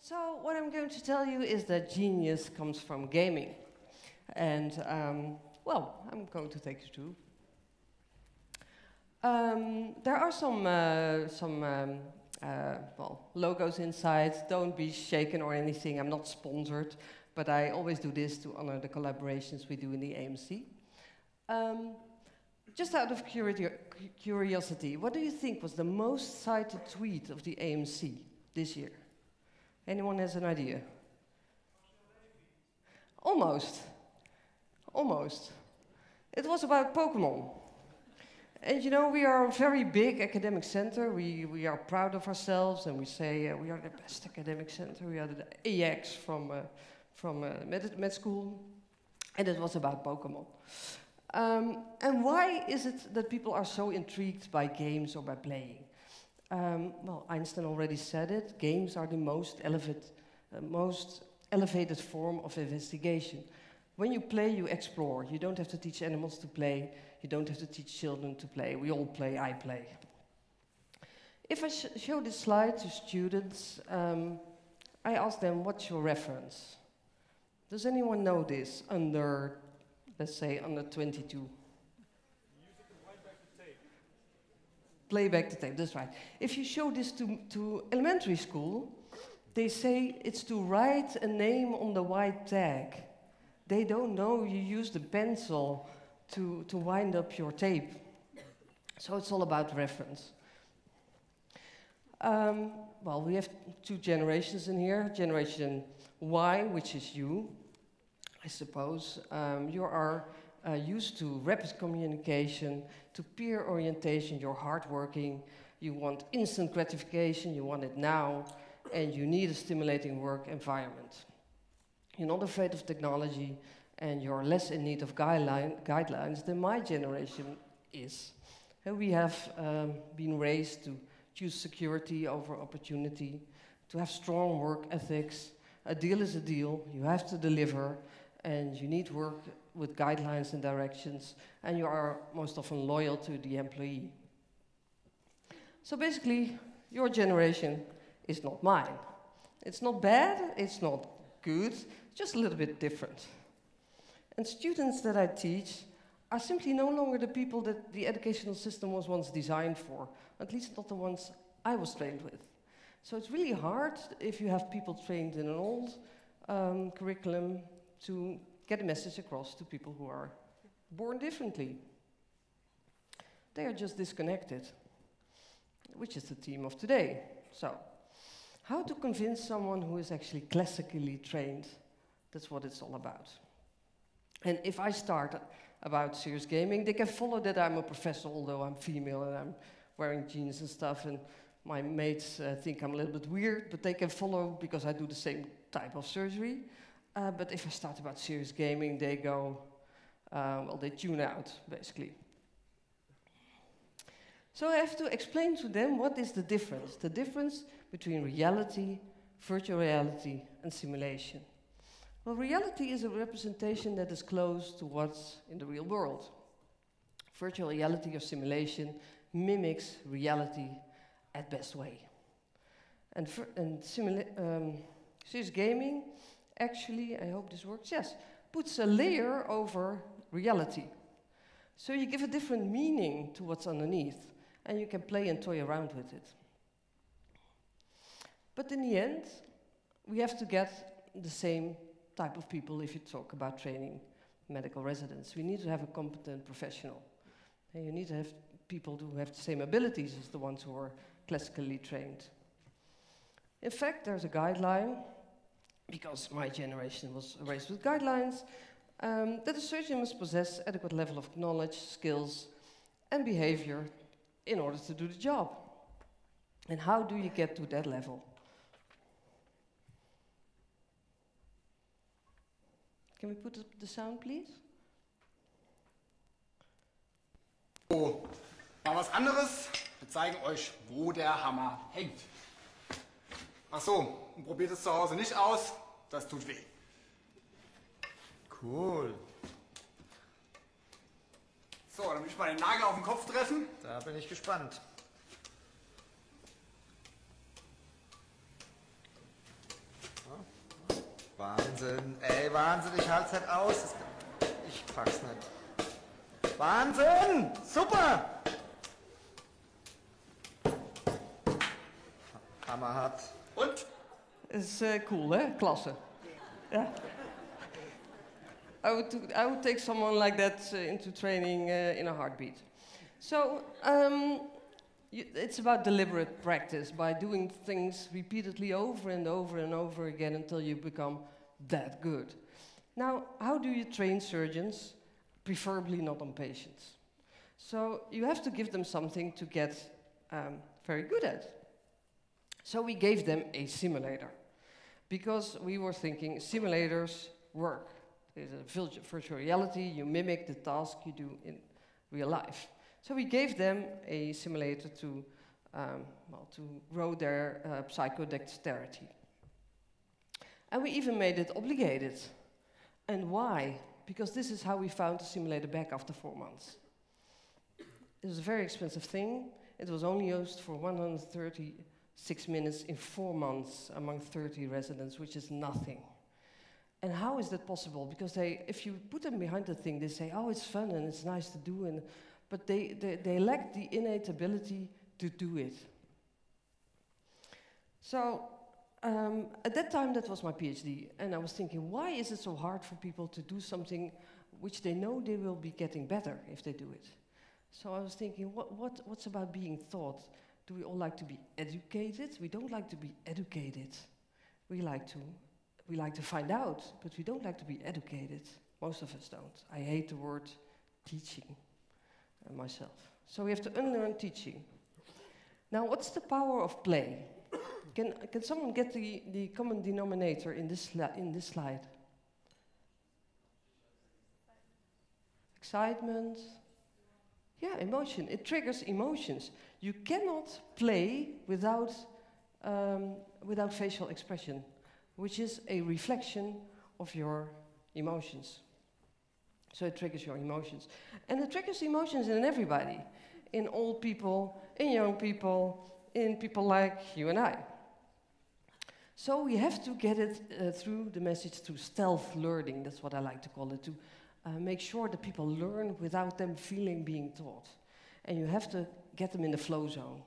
So what I'm going to tell you is that genius comes from gaming. And, well, I'm going to take you to. There are some logos inside. Don't be shaken or anything. I'm not sponsored, but I always do this to honor the collaborations we do in the AMC. Just out of curiosity, what do you think was the most cited tweet of the AMC this year? Anyone has an idea? Almost. Almost. It was about Pokemon. And you know, we are a very big academic center. We are proud of ourselves, and we say we are the best academic center. We are the AX from med school. And it was about Pokemon. And why is it that people are so intrigued by games or by playing? Well, Einstein already said it. Games are the most elevated form of investigation. When you play, you explore. You don't have to teach animals to play. You don't have to teach children to play. We all play, I play. If I show this slide to students, I ask them, what's your reference? Does anyone know this under, let's say, under 22? Playback the tape, that's right. If you show this to elementary school, they say it's to write a name on the white tag. They don't know you use the pencil to wind up your tape. So it's all about reference. Well, we have two generations in here. Generation Y, which is you, I suppose. You are used to rapid communication, to peer orientation. You're hardworking. You want instant gratification. You want it now. And you need a stimulating work environment. You're not afraid of technology, and you're less in need of guidelines than my generation is. And we have been raised to choose security over opportunity, to have strong work ethics. A deal is a deal. You have to deliver, and you need work with guidelines and directions, and you are most often loyal to the employee. So basically, your generation is not mine. It's not bad, it's not good, just a little bit different. And students that I teach are simply no longer the people that the educational system was once designed for, at least not the ones I was trained with. So it's really hard if you have people trained in an old curriculum to get a message across to people who are born differently. They are just disconnected, which is the theme of today. So, how to convince someone who is actually classically trained? That's what it's all about. And if I start about serious gaming, they can follow that I'm a professor, although I'm female and I'm wearing jeans and stuff, and my mates think I'm a little bit weird, but they can follow because I do the same type of surgery. But if I start about serious gaming, they go, well, they tune out, basically. So I have to explain to them what is the difference. The difference between reality, virtual reality, and simulation. Well, reality is a representation that is close to what's in the real world. Virtual reality or simulation mimics reality at best way. And serious gaming, actually, I hope this works, yes, puts a layer over reality. So you give a different meaning to what's underneath, and you can play and toy around with it. But in the end, we have to get the same type of people if you talk about training medical residents. We need to have a competent professional. And you need to have people who have the same abilities as the ones who are classically trained. In fact, there's a guideline, because my generation was raised with guidelines, that a surgeon must possess adequate level of knowledge, skills, and behavior in order to do the job. And how do you get to that level? Can we put up the sound, please? So, mal was anderes. Wir zeigen euch, wo der Hammer hängt. Ach so, probiert es zu Hause nicht aus, das tut weh. Cool. So, dann will ich mal den Nagel auf den Kopf treffen. Da bin ich gespannt. Wahnsinn, ey, Wahnsinn, ich halte es nicht aus. Ich pack's nicht. Wahnsinn! Super! Hammerhart. Und? Is cool, hè? Klasse. Yeah. I would take someone like that into training in a heartbeat. So, it's about deliberate practice, by doing things repeatedly over and over and over again until you become that good. Now, how do you train surgeons? Preferably not on patients. So, you have to give them something to get very good at. So we gave them a simulator, because we were thinking simulators work. There's a virtual reality, you mimic the task you do in real life. So we gave them a simulator to grow their psychodexterity. And we even made it obligated. And why? Because this is how we found the simulator back after 4 months. It was a very expensive thing. It was only used for 136 minutes in 4 months among 30 residents, which is nothing. And how is that possible? Because if you put them behind the thing, they say, oh, it's fun and it's nice to do, but they lack the innate ability to do it. So at that time, that was my PhD, and I was thinking, why is it so hard for people to do something which they know they will be getting better if they do it? So I was thinking, what's about being thought? Do we all like to be educated? We don't like to be educated. We like to find out, but we don't like to be educated. Most of us don't. I hate the word teaching myself. So we have to unlearn teaching. Now, what's the power of play? Can someone get the common denominator in this slide? Excitement. Yeah, emotion. It triggers emotions. You cannot play without facial expression, which is a reflection of your emotions. So it triggers your emotions. And it triggers emotions in everybody, in old people, in young people, in people like you and I. So we have to get it through the message through stealth learning, that's what I like to call it, to make sure that people learn without them feeling being taught. And you have to get them in the flow zone,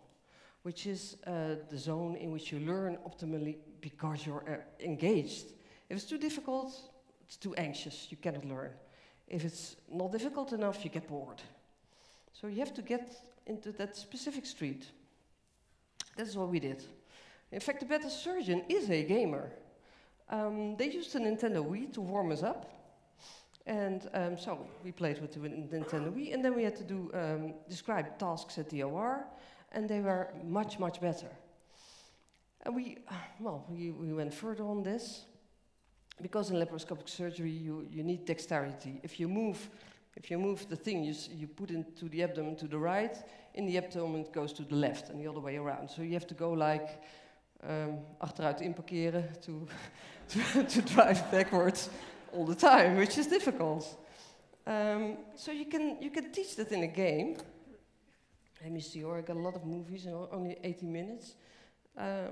which is the zone in which you learn optimally because you're engaged. If it's too difficult, it's too anxious, you cannot learn. If it's not difficult enough, you get bored. So you have to get into that specific street. That's what we did. In fact, the better surgeon is a gamer. They used the Nintendo Wii to warm us up. And so we played with the Nintendo Wii, and then we had to do describe tasks at the OR, and they were much, much better. And we went further on this, because in laparoscopic surgery you need dexterity. If you move the thing you put into the abdomen to the right, in the abdomen it goes to the left, and the other way around. So you have to go like achteruit inparkeren to drive backwards. All the time, which is difficult. So you can teach that in a game. Let me see, or I got a lot of movies and only 80 minutes. I'll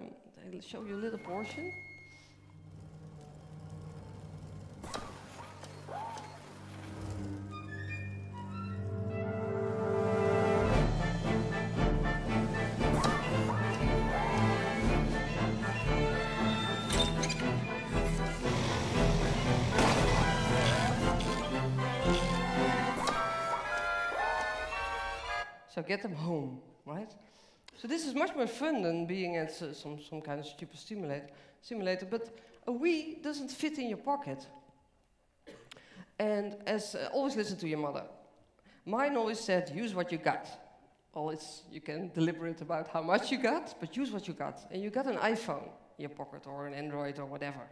show you a little portion. So get them home, right? So this is much more fun than being at some kind of stupid simulator, but a Wii doesn't fit in your pocket. And as always, listen to your mother. Mine always said, use what you got. Always, you can deliberate about how much you got, but use what you got. And you got an iPhone in your pocket, or an Android, or whatever.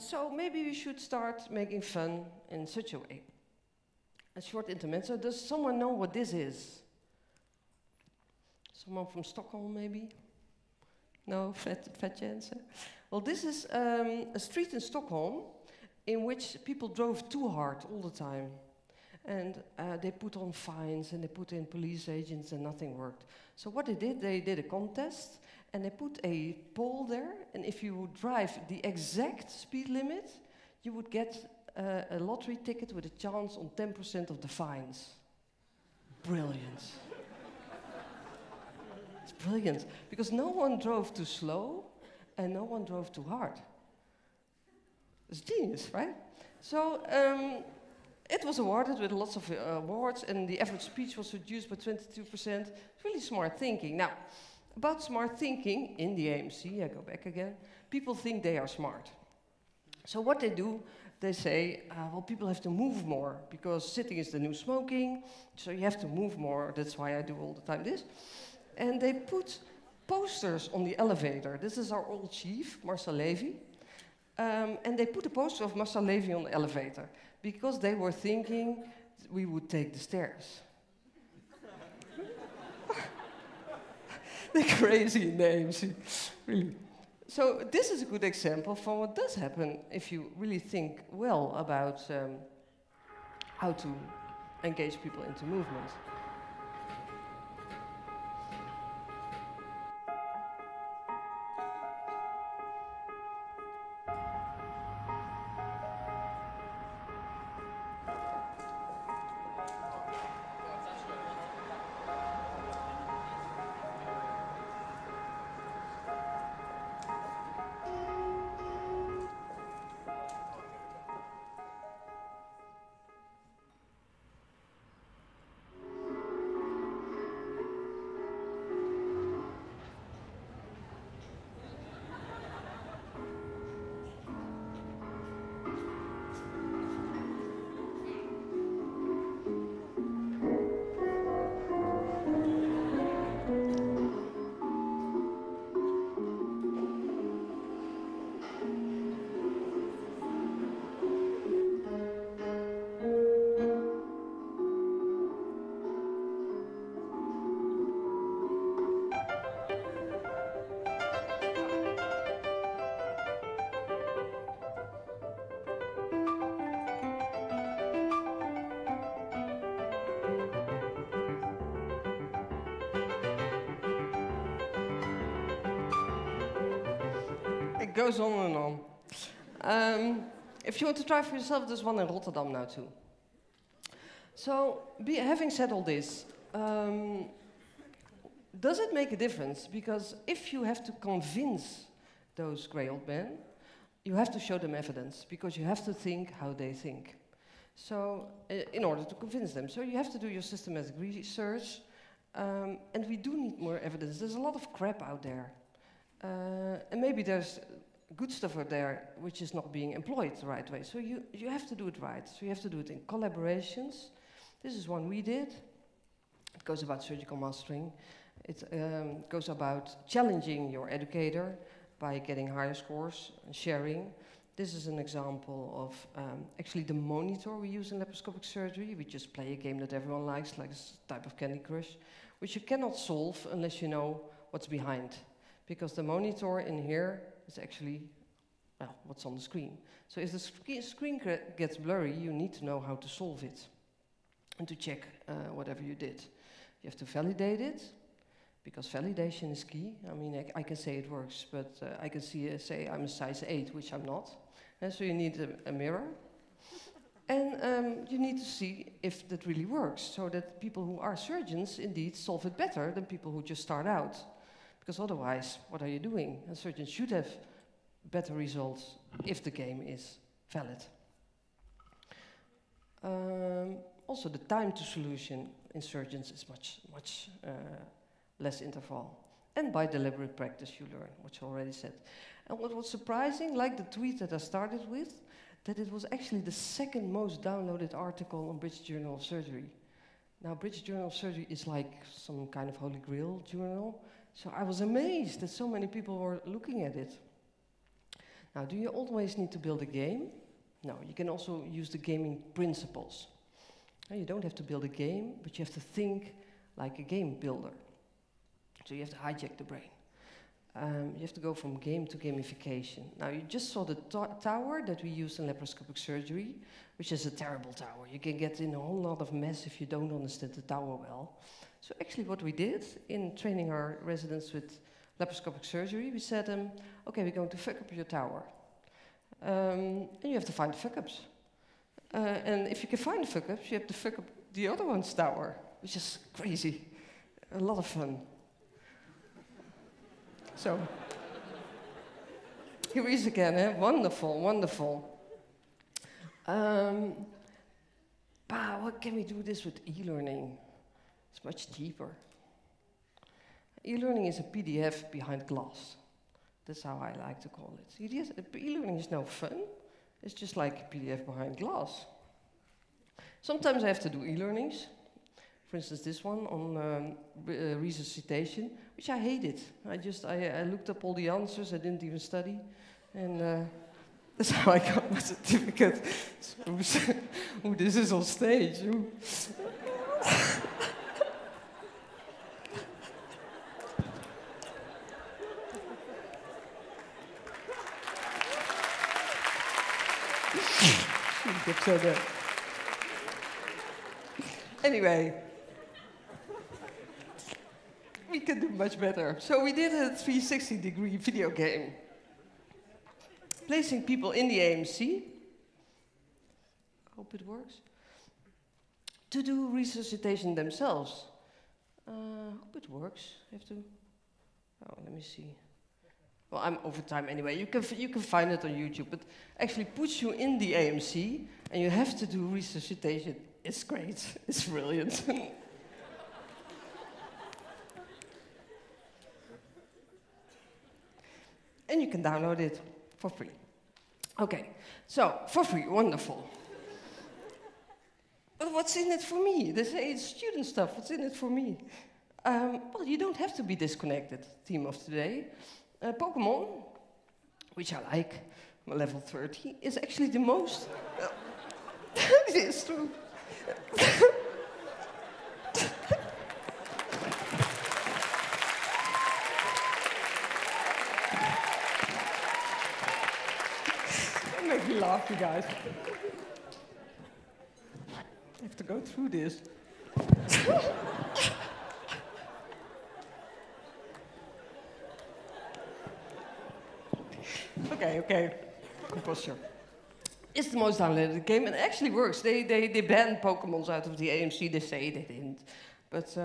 So maybe we should start making fun in such a way. A short intermezzo. Does someone know what this is? Someone from Stockholm, maybe? No, fat chance. Well, this is a street in Stockholm in which people drove too hard all the time. And they put on fines and they put in police agents and nothing worked. So what they did a contest and they put a pole there, and if you would drive the exact speed limit, you would get a lottery ticket with a chance on 10% of the fines. Brilliant. It's brilliant, because no one drove too slow, and no one drove too hard. It's genius, right? So it was awarded with lots of awards, and the average speech was reduced by 22%. Really smart thinking. Now, about smart thinking in the AMC, I go back again, people think they are smart. So what they do, they say, well, people have to move more, because sitting is the new smoking, so you have to move more. That's why I do all the time this. And they put posters on the elevator. This is our old chief, Marcel Levy. And they put a poster of Marcel Levy on the elevator, because they were thinking we would take the stairs. They're crazy names, really. So this is a good example for what does happen if you really think well about how to engage people into movement. Goes on and on. If you want to try for yourself, there's one in Rotterdam now too. So, having said all this, does it make a difference? Because if you have to convince those grey old men, you have to show them evidence, because you have to think how they think. So, in order to convince them. So you have to do your systematic research, and we do need more evidence. There's a lot of crap out there. And maybe there's good stuff out there which is not being employed the right way. So you have to do it right. So you have to do it in collaborations. This is one we did. It goes about surgical mastering. It goes about challenging your educator by getting higher scores and sharing. This is an example of actually the monitor we use in laparoscopic surgery. We just play a game that everyone likes, like a type of Candy Crush, which you cannot solve unless you know what's behind. Because the monitor in here is actually, well, what's on the screen. So if the screen gets blurry, you need to know how to solve it and to check whatever you did. You have to validate it, because validation is key. I mean, I can say it works, but I can say I'm a size 8, which I'm not. And so you need a mirror. And you need to see if that really works, so that people who are surgeons indeed solve it better than people who just start out. Because otherwise, what are you doing? A surgeon should have better results if the game is valid. Also, the time to solution in surgeons is much less interval. And by deliberate practice, you learn, which I already said. And what was surprising, like the tweet that I started with, that it was actually the second most downloaded article on British Journal of Surgery. Now, British Journal of Surgery is like some kind of Holy Grail journal. So I was amazed that so many people were looking at it. Now, do you always need to build a game? No, you can also use the gaming principles. Now, you don't have to build a game, but you have to think like a game builder. So you have to hijack the brain. You have to go from game to gamification. Now, you just saw the tower that we use in laparoscopic surgery, which is a terrible tower. You can get in a whole lot of mess if you don't understand the tower well. So actually what we did in training our residents with laparoscopic surgery, we said, okay, we're going to fuck up your tower. And you have to find the fuck-ups. And if you can find the fuck-ups, you have to fuck up the other one's tower, which is crazy. A lot of fun. So, here he is again, eh? Wonderful, wonderful. What can we do this with e-learning? It's much cheaper. E-learning is a PDF behind glass. That's how I like to call it. E-learning is no fun. It's just like a PDF behind glass. Sometimes I have to do e-learnings. For instance, this one on resuscitation, which I hated. I looked up all the answers. I didn't even study, and that's how I got my certificate. Oh, this is on stage. Anyway, we can do much better. So we did a 360-degree video game, placing people in the AMC. Hope it works. To do resuscitation themselves. Hope it works. I have to. Oh, let me see. Well, I'm over time anyway. You can find it on YouTube, but actually puts you in the AMC and you have to do resuscitation. It's great. It's brilliant. And you can download it for free. Okay, so for free, wonderful. But what's in it for me? They say it's student stuff. What's in it for me? Well, you don't have to be disconnected. Theme of today. Pokemon, which I like, level 30, is actually the most... It is true. Don't make me laugh, you guys. I have to go through this. Okay. Good posture. It's the most downloaded game, and it actually works. They ban Pokemons out of the AMC. They say they didn't, but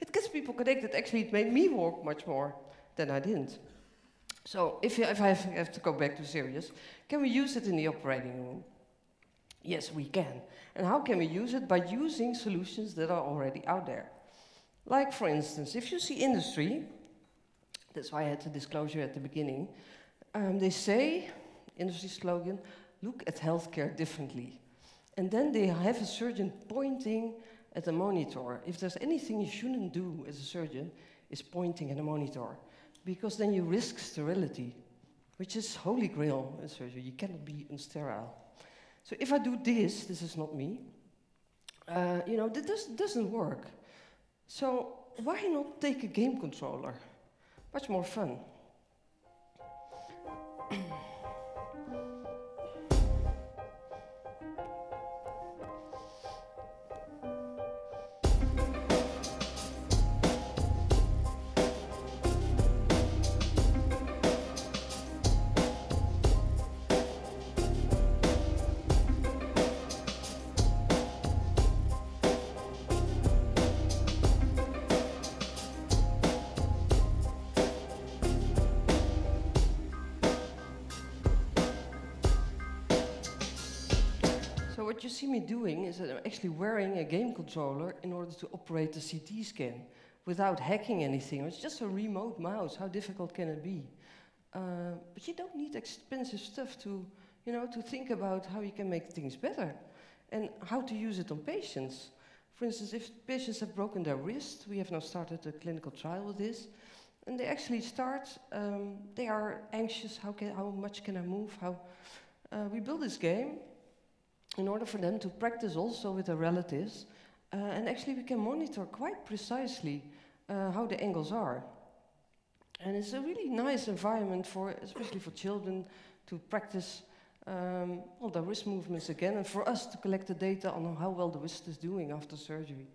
it gets people connected. Actually, it made me walk much more than I didn't. So if I have to go back to serious, can we use it in the operating room? Yes, we can. And how can we use it? By using solutions that are already out there. Like, for instance, if you see industry, that's why I had the disclosure at the beginning. They say, industry slogan, look at healthcare differently. And then they have a surgeon pointing at a monitor. If there's anything you shouldn't do as a surgeon, is pointing at a monitor. Because then you risk sterility, which is holy grail in surgery. You cannot be unsterile. So if I do this, this is not me, this doesn't work. So why not take a game controller? Much more fun. What you see me doing is that I'm actually wearing a game controller in order to operate the CT scan without hacking anything. It's just a remote mouse. How difficult can it be? But you don't need expensive stuff to think about how you can make things better and how to use it on patients. For instance, if patients have broken their wrist, we have now started a clinical trial with this, and they actually start. They are anxious. How much can I move? We build this game in order for them to practice also with their relatives. And actually we can monitor quite precisely how the angles are. And it's a really nice environment, especially for children, to practice all the wrist movements again, and for us to collect the data on how well the wrist is doing after surgery.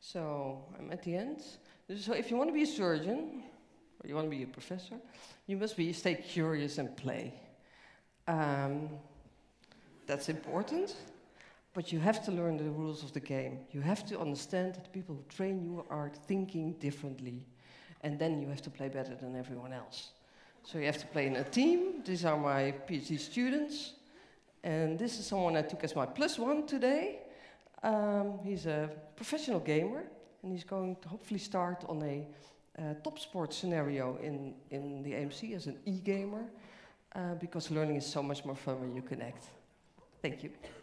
So I'm at the end. So if you want to be a surgeon, or you want to be a professor, you must stay curious and play. That's important, but you have to learn the rules of the game. You have to understand that people who train you are thinking differently, and then you have to play better than everyone else. So you have to play in a team. These are my PhD students, and this is someone I took as my +1 today. He's a professional gamer, and he's going to hopefully start on a top sports scenario in the AMC as an e-gamer, because learning is so much more fun when you connect. Thank you.